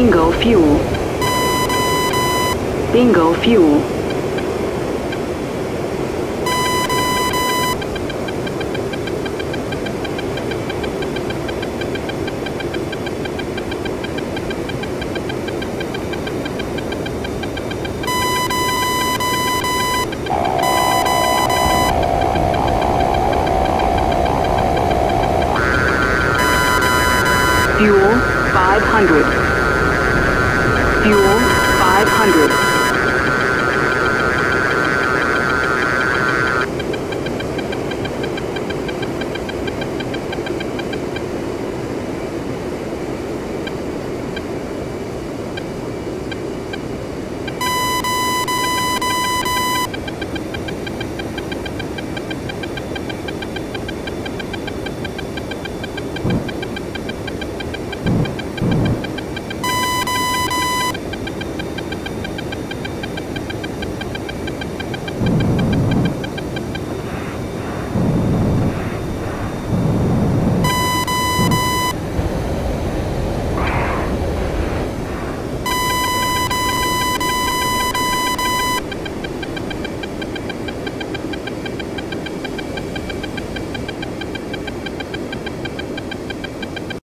Bingo fuel. Bingo fuel. Fuel 500. Fuel 500.